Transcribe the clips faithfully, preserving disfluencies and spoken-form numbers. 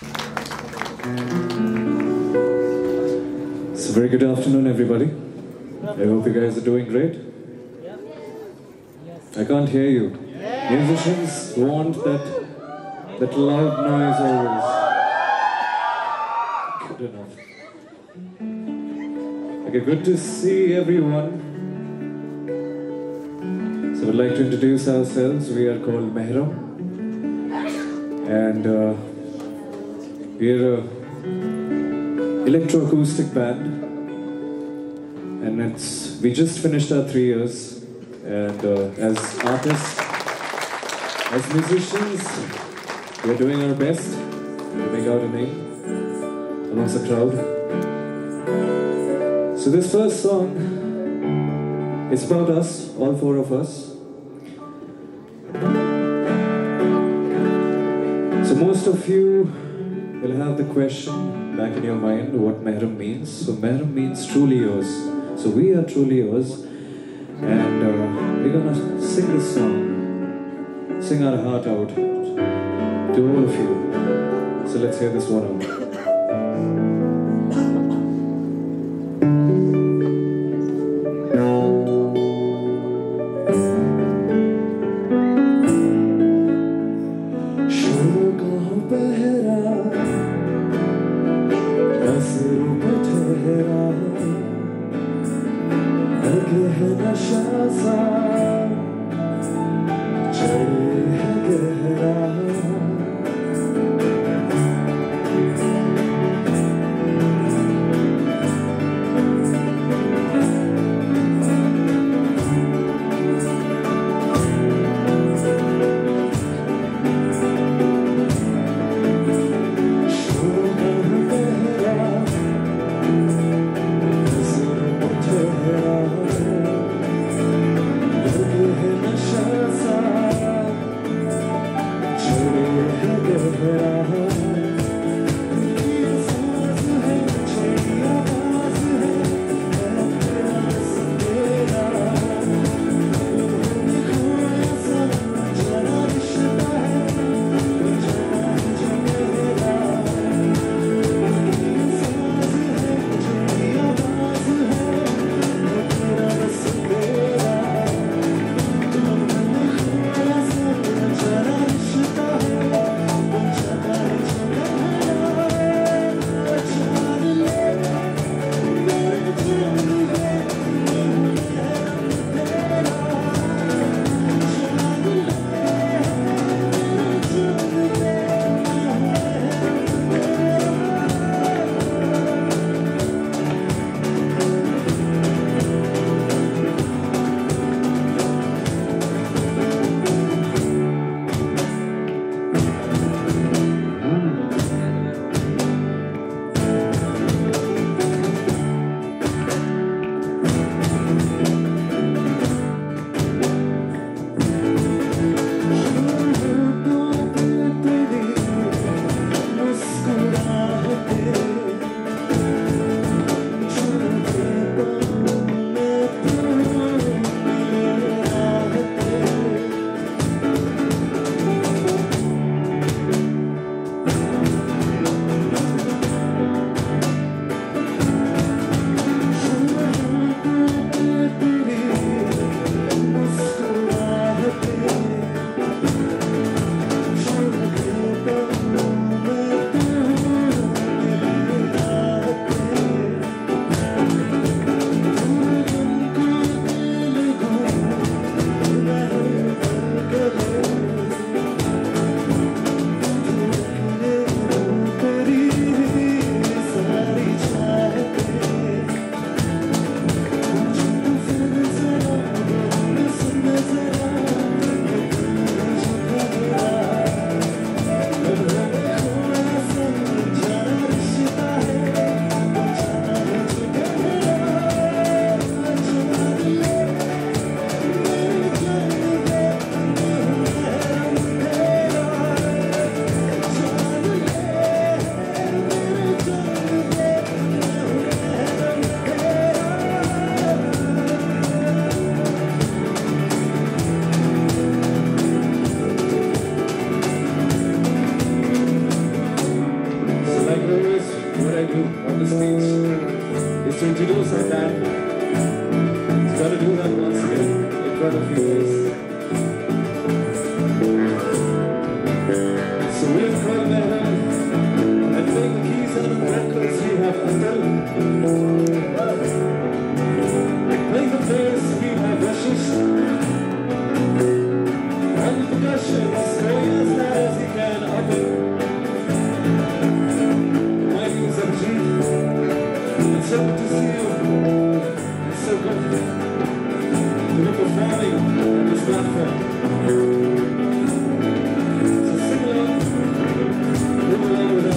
So very good afternoon, everybody. I hope you guys are doing great. I can't hear you. Musicians want that that loud noise always. Good enough. Okay, good to see everyone. So we'd like to introduce ourselves. We are called Mehram, and uh, we're an electroacoustic band, and it's we just finished our three years. And uh, as artists, as musicians, we're doing our best to make out a name amongst the crowd. So this first song is about us, all four of us. So most of you will have the question back in your mind, what Mehram means. So Mehram means truly yours. So we are truly yours, and uh, we're gonna sing this song, sing our heart out to all of you. So let's hear this one out. this piece is to introduce our band. He's got to do that once again in front of you guys. So we've got Mehram and take the keys out of the records we have to tell. And play the players we have rushes. And the percussion is very as loud as he can up it. It's so good to see you. It's so good to be performing on this platform. So sing along, move along with us.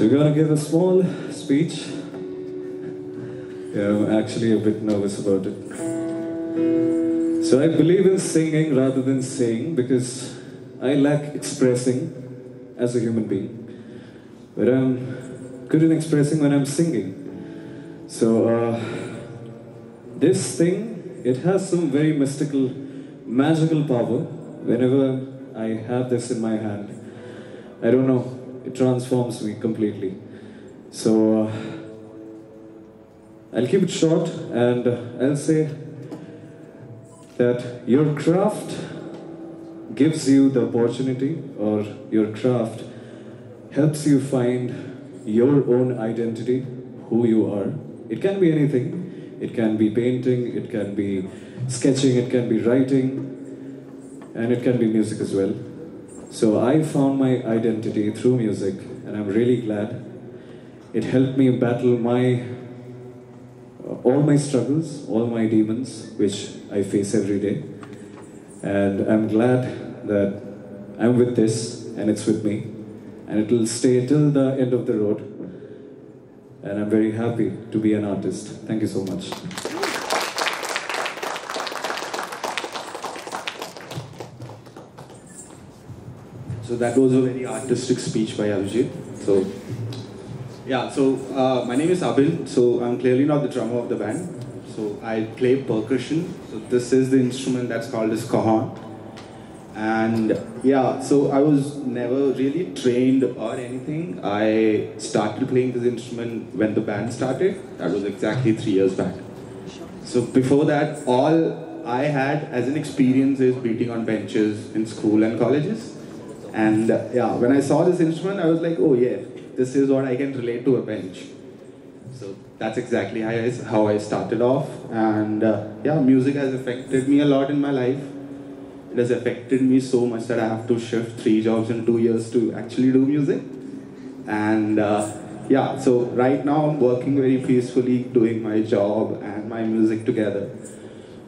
We're going to give a small speech. Yeah, I'm actually a bit nervous about it. So I believe in singing rather than saying because I lack expressing as a human being. But I'm good in expressing when I'm singing. So uh, this thing, it has some very mystical, magical power. Whenever I have this in my hand, I don't know. It transforms me completely. So, uh, I'll keep it short and uh, I'll say that your craft gives you the opportunity, or your craft helps you find your own identity, who you are. It can be anything. It can be painting, it can be sketching, it can be writing, and it can be music as well. So I found my identity through music, and I'm really glad. It helped me battle my, all my struggles, all my demons, which I face every day. And I'm glad that I'm with this, and it's with me. And it will stay till the end of the road. And I'm very happy to be an artist. Thank you so much. So that was a very artistic speech by Abhijeet. So, yeah, so uh, my name is Abhin, so I'm clearly not the drummer of the band. So I play percussion. So this is the instrument that's called as cajon. And yeah, so I was never really trained or anything. I started playing this instrument when the band started. That was exactly three years back. So before that, all I had as an experience is beating on benches in school and colleges. And uh, yeah, when I saw this instrument, I was like, oh yeah, this is what I can relate to a bench. So that's exactly how I, how I started off. And uh, yeah, music has affected me a lot in my life. It has affected me so much that I have to shift three jobs in two years to actually do music. And uh, yeah, so right now I'm working very peacefully, doing my job and my music together.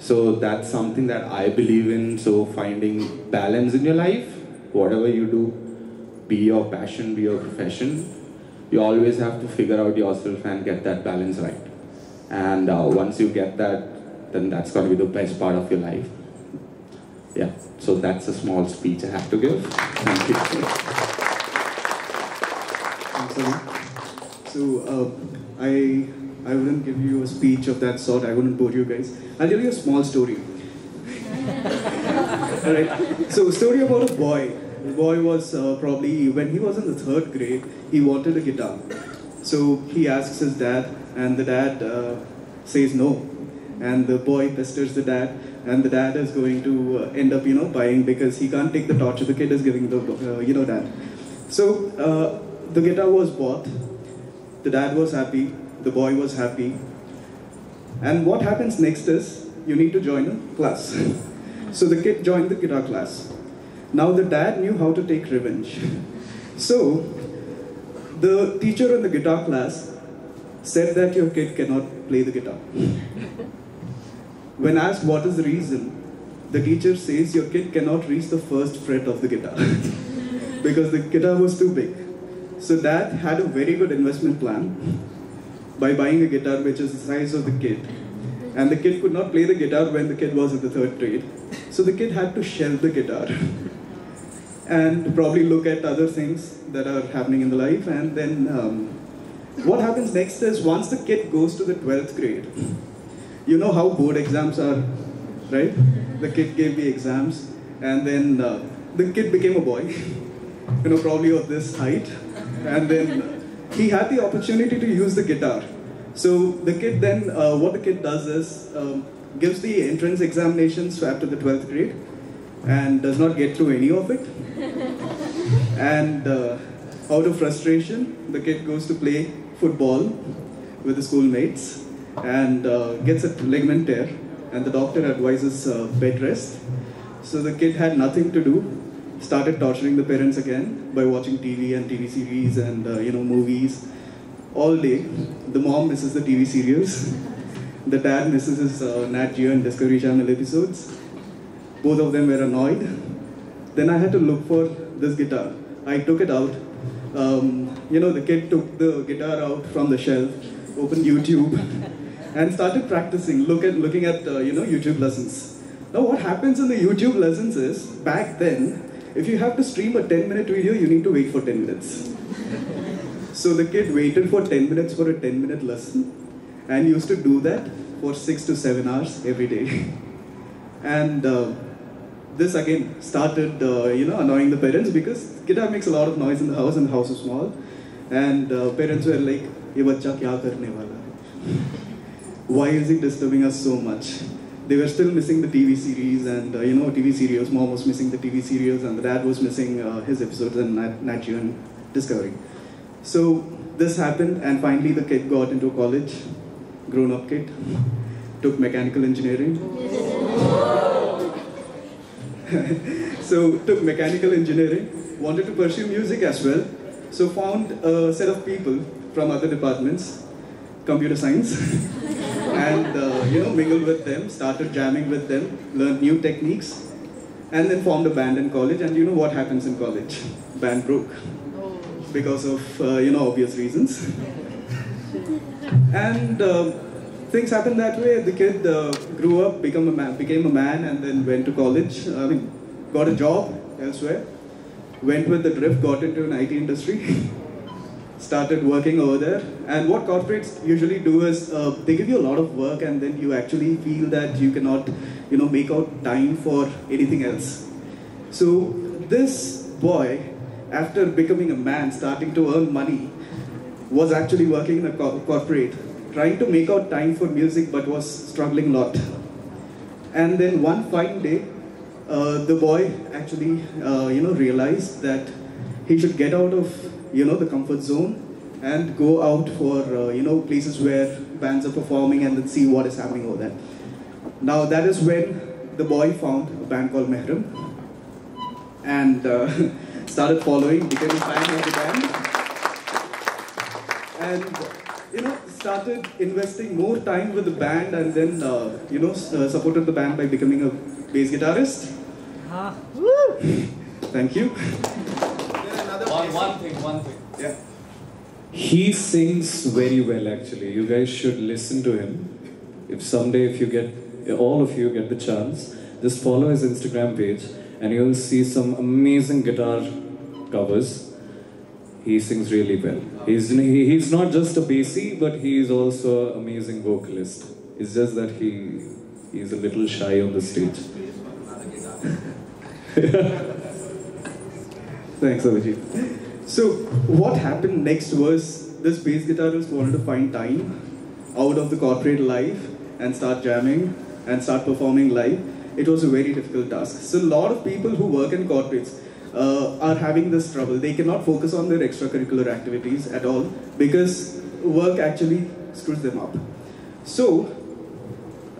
So that's something that I believe in. So finding balance in your life. Whatever you do, be your passion, be your profession. You always have to figure out yourself and get that balance right. And uh, once you get that, then that's going to be the best part of your life. Yeah, so that's a small speech I have to give. Thank you. Thanks. So, uh, I, I wouldn't give you a speech of that sort. I wouldn't bore you guys. I'll tell you a small story. Alright, so story about a boy. The boy was uh, probably, when he was in the third grade, he wanted a guitar. So he asks his dad, and the dad uh, says no. And the boy pesters the dad, and the dad is going to uh, end up, you know, buying because he can't take the torture the kid is giving the, uh, you know, dad. So uh, the guitar was bought, the dad was happy, the boy was happy. And what happens next is, you need to join a class. So the kid joined the guitar class. Now the dad knew how to take revenge. So the teacher in the guitar class said that your kid cannot play the guitar. When asked what is the reason, the teacher says your kid cannot reach the first fret of the guitar because the guitar was too big. So dad had a very good investment plan by buying a guitar which is the size of the kid. And the kid could not play the guitar when the kid was in the third grade. So the kid had to shelve the guitar and probably look at other things that are happening in the life. And then um, what happens next is once the kid goes to the twelfth grade, you know how board exams are, right? The kid gave the exams and then uh, the kid became a boy, you know, probably of this height. And then he had the opportunity to use the guitar. So the kid then, uh, what the kid does is, um, gives the entrance examinations after the twelfth grade and does not get through any of it. And uh, out of frustration, the kid goes to play football with the schoolmates and uh, gets a ligament tear, and the doctor advises uh, bed rest. So the kid had nothing to do, started torturing the parents again by watching T V and T V series and uh, you know, movies. All day, the mom misses the T V serials, the dad misses his uh, Nat Geo and Discovery Channel episodes. Both of them were annoyed. Then I had to look for this guitar. I took it out. Um, you know, the kid took the guitar out from the shelf, opened YouTube, and started practicing. Look at looking at uh, you know, YouTube lessons. Now, what happens in the YouTube lessons is back then, if you have to stream a ten-minute video, you need to wait for ten minutes. So the kid waited for ten minutes for a ten minute lesson and used to do that for six to seven hours every day. And uh, this again started uh, you know, annoying the parents because guitar makes a lot of noise in the house and the house is small. And uh, parents were like, "Ye bachcha kya karne wala hai? Why is he disturbing us so much?" They were still missing the T V series and uh, you know, T V serials. Mom was missing the T V serials and the dad was missing uh, his episodes and Nat Geo and Discovery. So this happened, and finally the kid got into college, grown-up kid, took mechanical engineering. So took mechanical engineering, wanted to pursue music as well, so found a set of people from other departments, computer science, and uh, you know, mingled with them, started jamming with them, learned new techniques, and then formed a band in college. And you know what happens in college? Band broke. Because of, uh, you know, obvious reasons. And uh, things happened that way. The kid uh, grew up, become a man, became a man, and then went to college. I mean, got a job elsewhere. Went with the drift, got into an I T industry. Started working over there. And what corporates usually do is, uh, they give you a lot of work, and then you actually feel that you cannot, you know, make out time for anything else. So this boy, after becoming a man, starting to earn money, was actually working in a co corporate, trying to make out time for music, but was struggling a lot. And then one fine day, uh, the boy actually, uh, you know, realized that he should get out of, you know, the comfort zone and go out for, uh, you know, places where bands are performing and then see what is happening over there. Now that is when the boy found a band called Mehram, and uh, started following, became a fan of the band, and you know, started investing more time with the band, and then uh, you know, uh, supported the band by becoming a bass guitarist. Ah, woo! Thank you. One, one thing, one thing. Yeah. He sings very well, actually. You guys should listen to him. If someday, if you get, all of you get the chance, just follow his Instagram page. And you'll see some amazing guitar covers. He sings really well. He's, he, he's not just a bassy, but he is also an amazing vocalist. It's just that he he's a little shy on the stage. Thanks, Abhijeet. So what happened next was this bass guitarist wanted to find time out of the corporate life and start jamming and start performing live. It was a very difficult task. So a lot of people who work in corporates, uh, are having this trouble. They cannot focus on their extracurricular activities at all because work actually screws them up. So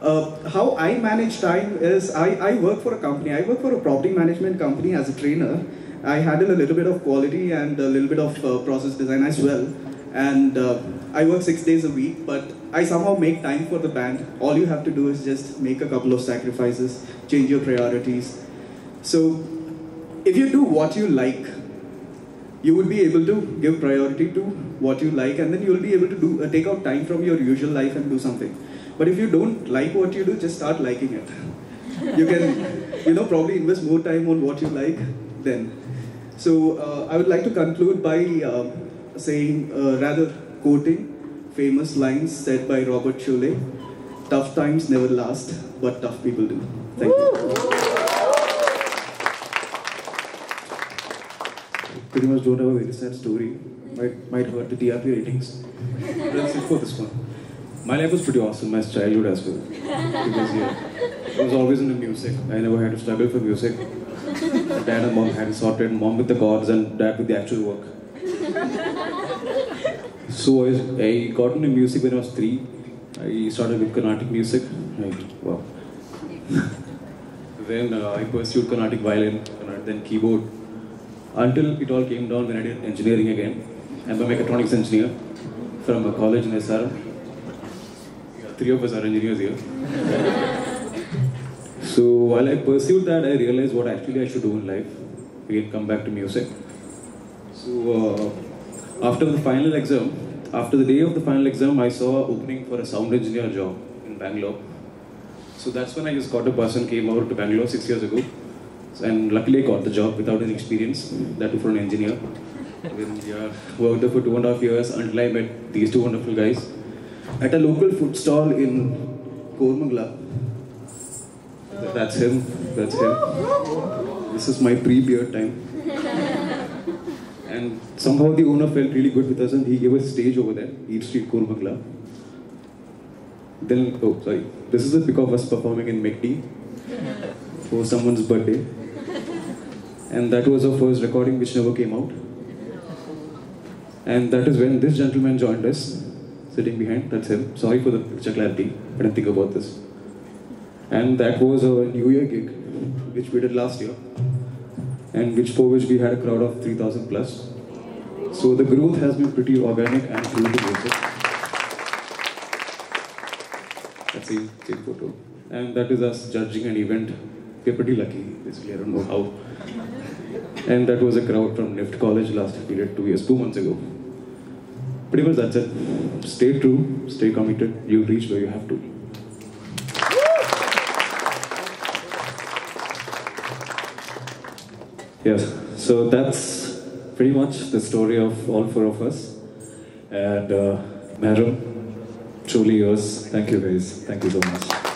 uh, how I manage time is I, I work for a company. I work for a property management company as a trainer. I handle a little bit of quality and a little bit of uh, process design as well. And uh, I work six days a week, but I somehow make time for the band. All you have to do is just make a couple of sacrifices, change your priorities. So if you do what you like, you would be able to give priority to what you like, and then you'll be able to do uh, take out time from your usual life and do something. But if you don't like what you do, just start liking it. You can, you know, probably invest more time on what you like then. So uh, I would like to conclude by uh, saying, uh, rather quoting famous lines said by Robert Schuller, tough times never last, but tough people do. Thank Woo! you. Pretty much don't have a very sad story. Might, might hurt the T R P ratings. But let's look for this one. My life was pretty awesome, my childhood as well. Because yeah, I was always into music. I never had to struggle for music. My dad and mom had it sorted, mom with the chords and dad with the actual work. So I, I got into music when I was three. I started with Carnatic music. Right. Wow. Then uh, I pursued Carnatic violin, and then keyboard. Until it all came down when I did engineering again. I'm a mechatronics engineer from a college in S R M. Three of us are engineers here. So while I pursued that, I realized what actually I should do in life. We can come back to music. So uh, after the final exam, after the day of the final exam, I saw an opening for a sound engineer job in Bangalore. So that's when I just got a person, came over to Bangalore six years ago. And luckily I got the job without any experience, that too for an engineer. I worked there for two and a half years until I met these two wonderful guys at a local food stall in Koramangala. That's him, that's him. This is my pre-beard time. And somehow the owner felt really good with us and he gave us a stage over there, Eat Street, Koramangala. Then, oh sorry, this is a pic of us performing in McD for someone's birthday. And that was our first recording which never came out. And that is when this gentleman joined us, sitting behind, that's him. Sorry for the picture clarity, I didn't think about this. And that was our New Year gig, which we did last year. And which for which we had a crowd of three thousand plus. So the growth has been pretty organic and through the music. That's the same photo. And that is us judging an event. We're pretty lucky, basically, I don't know how. And that was a crowd from N I F T college last period, two years, two months ago. Pretty much that's it. Stay true, stay committed, you'll reach where you have to. Yes, so that's pretty much the story of all four of us. And uh, Mehram, truly yours. Thank you guys, thank you so much.